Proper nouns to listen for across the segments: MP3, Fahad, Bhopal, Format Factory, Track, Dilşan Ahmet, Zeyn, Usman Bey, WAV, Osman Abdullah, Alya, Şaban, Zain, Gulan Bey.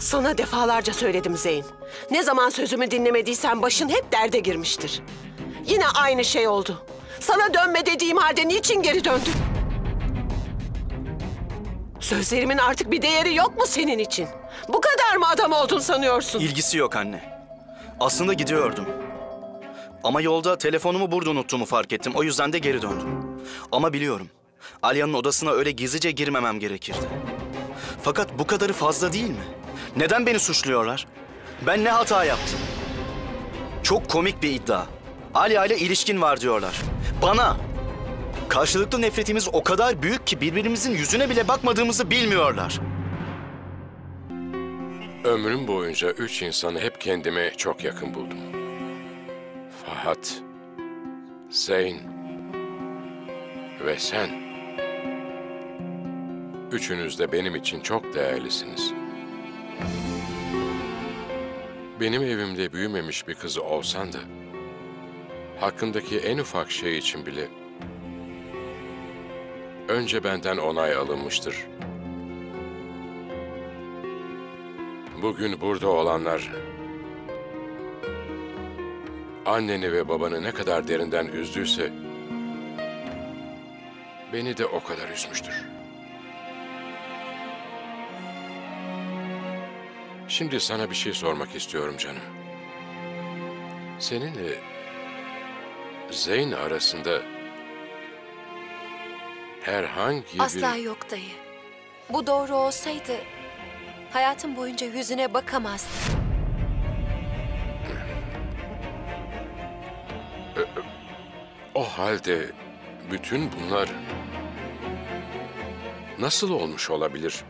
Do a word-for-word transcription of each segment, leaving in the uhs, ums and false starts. Sana defalarca söyledim Zeyn. Ne zaman sözümü dinlemediysen başın hep derde girmiştir. Yine aynı şey oldu. Sana dönme dediğim halde niçin geri döndün? Sözlerimin artık bir değeri yok mu senin için? Bu kadar mı adam oldun sanıyorsun? İlgisi yok anne. Aslında gidiyordum. Ama yolda telefonumu burada unuttuğumu fark ettim. O yüzden de geri döndüm. Ama biliyorum, Alya'nın odasına öyle gizlice girmemem gerekirdi. Fakat bu kadarı fazla değil mi? Neden beni suçluyorlar? Ben ne hata yaptım? Çok komik bir iddia. Alya ile ilişkin var diyorlar. Bana! Karşılıklı nefretimiz o kadar büyük ki birbirimizin yüzüne bile bakmadığımızı bilmiyorlar. Ömrüm boyunca üç insanı hep kendime çok yakın buldum. Fahad, Zeyn ve sen. Üçünüz de benim için çok değerlisiniz. Benim evimde büyümemiş bir kız olsan da hakkındaki en ufak şey için bile önce benden onay alınmıştır. Bugün burada olanlar anneni ve babanı ne kadar derinden üzdüyse beni de o kadar üzmüştür. Şimdi sana bir şey sormak istiyorum canım. Seninle Zeyn arasında herhangi bir... Asla yok dayı. Bu doğru olsaydı hayatım boyunca yüzüne bakamazdım. O halde bütün bunlar nasıl olmuş olabilir?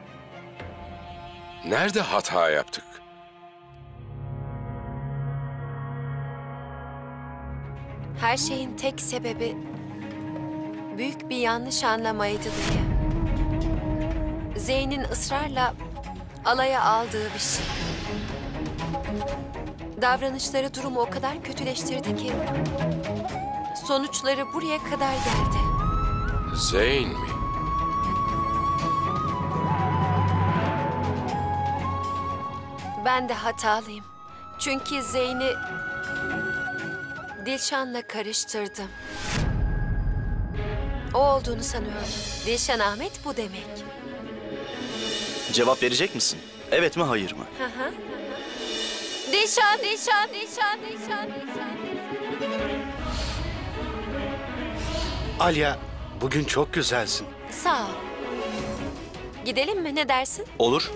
Nerede hata yaptık? Her şeyin tek sebebi büyük bir yanlış anlamaydı diye. Zeyn'in ısrarla alaya aldığı bir şey. Davranışları durumu o kadar kötüleştirdi ki sonuçları buraya kadar geldi. Zeyn mi? Ben de hatalıyım. Çünkü Zeyn'i Dilşan'la karıştırdım. O olduğunu sanıyordum. Dilşan Ahmet bu demek. Cevap verecek misin? Evet mi, hayır mı? Hı hı. Dilşan, Dilşan, Dilşan, Dilşan, Dilşan. Alya, bugün çok güzelsin. Sağ ol. Gidelim mi, ne dersin? Olur.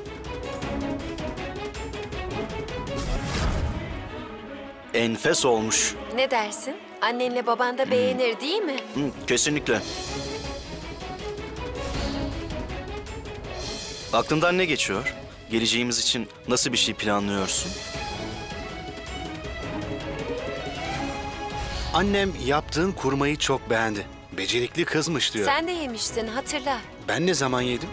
Enfes olmuş. Ne dersin? Annenle baban da beğenir değil mi? Hı, kesinlikle. Aklından ne geçiyor? Geleceğimiz için nasıl bir şey planlıyorsun? Annem yaptığın kurmayı çok beğendi. Becerikli kızmış diyor. Sen de yemiştin, hatırla. Ben ne zaman yedim?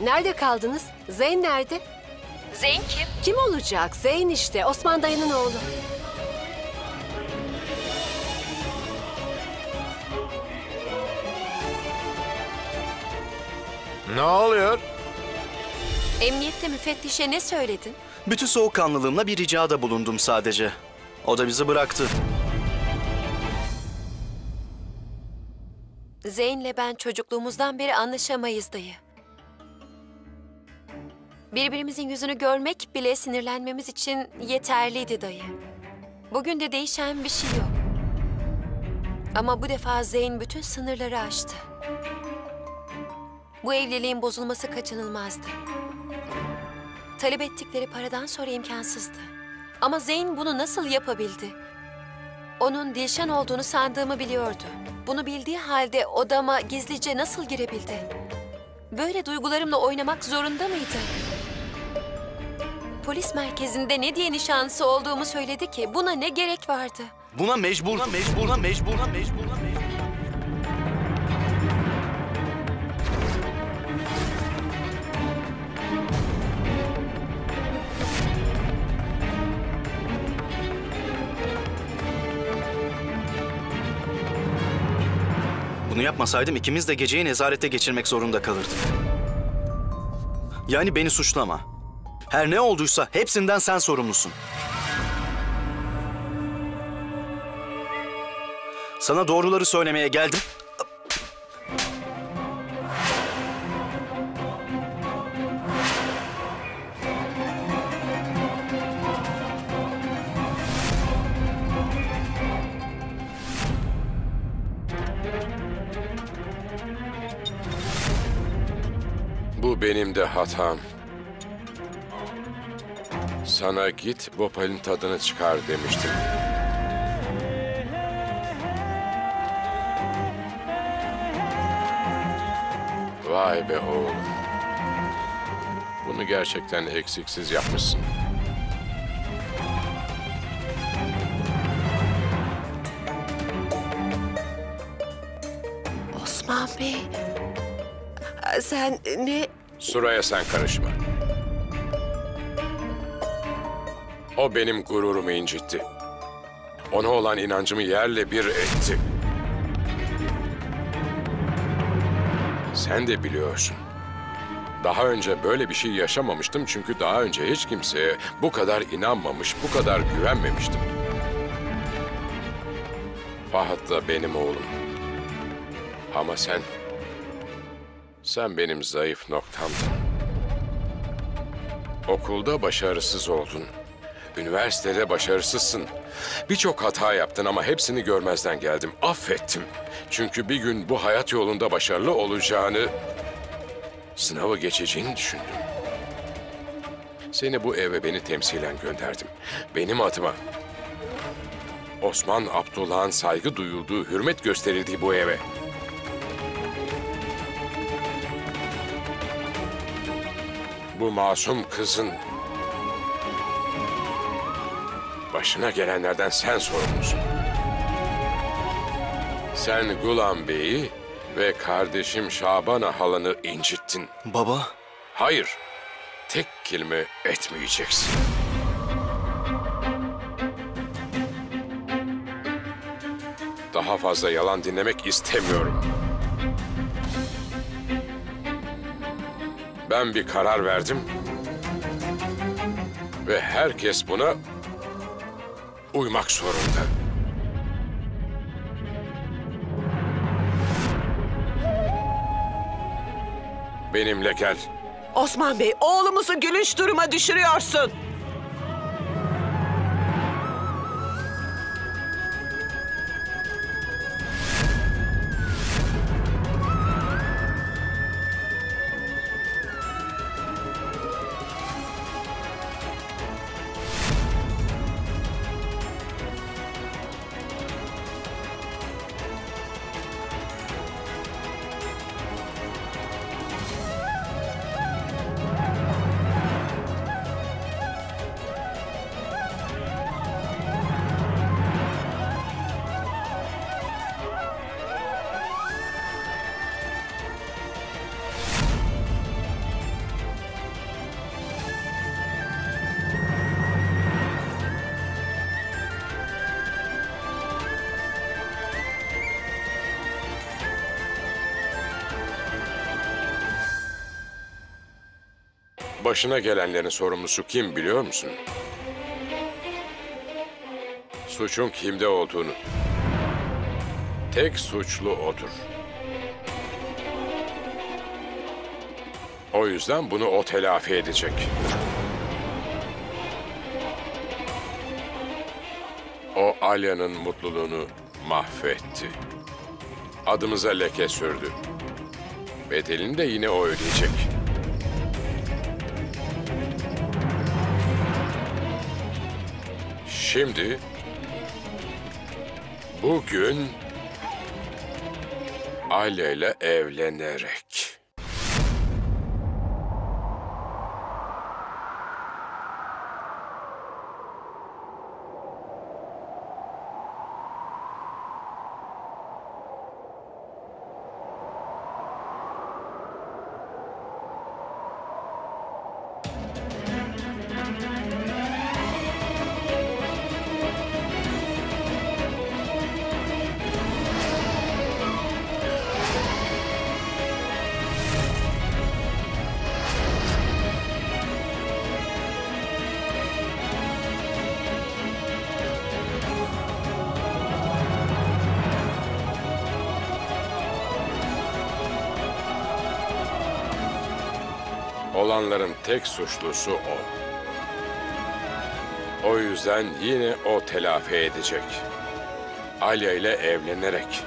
Nerede kaldınız? Zeyn nerede? Zeyn kim? Kim olacak? Zeyn işte, Osman dayının oğlu. Ne oluyor? Emniyette müfettişe ne söyledin? Bütün soğukkanlılığımla bir ricada bulundum sadece. O da bizi bıraktı. Zeyn'le ben çocukluğumuzdan beri anlaşamayız dayı. Birbirimizin yüzünü görmek bile sinirlenmemiz için yeterliydi dayı. Bugün de değişen bir şey yok. Ama bu defa Zeyn bütün sınırları aştı. Bu evliliğin bozulması kaçınılmazdı. Talep ettikleri paradan sonra imkansızdı. Ama Zeyn bunu nasıl yapabildi? Onun Dilşan olduğunu sandığımı biliyordu. Bunu bildiği halde odama gizlice nasıl girebildi? Böyle duygularımla oynamak zorunda mıydı? Polis merkezinde ne diye nişanlısı olduğumu söyledi ki buna ne gerek vardı? Buna mecburdum. Buna mecburdum. Mecburdum. Mecburdum. Bunu yapmasaydım ikimiz de geceyi nezarette geçirmek zorunda kalırdık. Yani beni suçlama. Her ne olduysa hepsinden sen sorumlusun. Sana doğruları söylemeye geldim. Bu benim de hatam. Sana git, Bhopal'in tadını çıkar demiştim. Vay be oğlum. Bunu gerçekten eksiksiz yapmışsın. Osman Bey, sen ne... Suraya sen karışma. O benim gururumu incitti. Ona olan inancımı yerle bir etti. Sen de biliyorsun. Daha önce böyle bir şey yaşamamıştım çünkü daha önce hiç kimseye bu kadar inanmamış, bu kadar güvenmemiştim. Fahad da benim oğlum. Ama sen... Sen benim zayıf noktamdın. Okulda başarısız oldun. Üniversitede başarısızsın. Birçok hata yaptın ama hepsini görmezden geldim. Affettim. Çünkü bir gün bu hayat yolunda başarılı olacağını... ...sınavı geçeceğini düşündüm. Seni bu eve beni temsilen gönderdim. Benim adıma. Osman Abdullah'ın saygı duyulduğu, hürmet gösterildiği bu eve. Bu masum kızın... ...başına gelenlerden sen sorumlusun. Sen Gulan Bey'i ve kardeşim Şaban'a halanı incittin. Baba? Hayır. Tek kelime etmeyeceksin. Daha fazla yalan dinlemek istemiyorum. Ben bir karar verdim. Ve herkes buna... ...uymak zorunda. Benimle gel. Osman Bey, oğlumuzu gülünç duruma düşürüyorsun. Başına gelenlerin sorumlusu kim biliyor musun? Suçun kimde olduğunu. Tek suçlu odur. O yüzden bunu o telafi edecek. O Alya'nın mutluluğunu mahvetti. Adımıza leke sürdü. Bedelini de yine o ödeyecek. Şimdi, bugün Alya ile evlenerek. Olanların tek suçlusu o. O yüzden yine o telafi edecek. Alya ile evlenerek.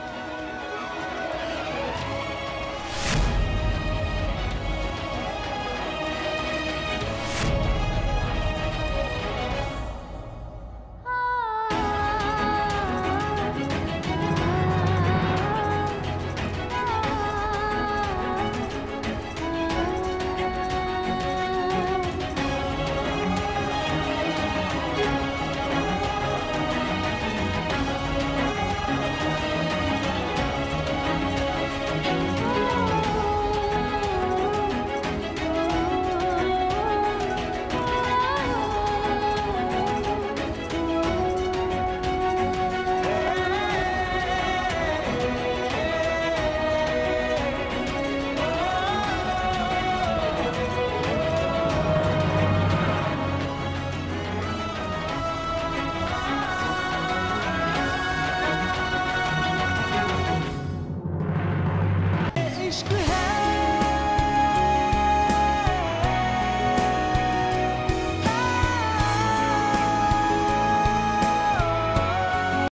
Aşkı her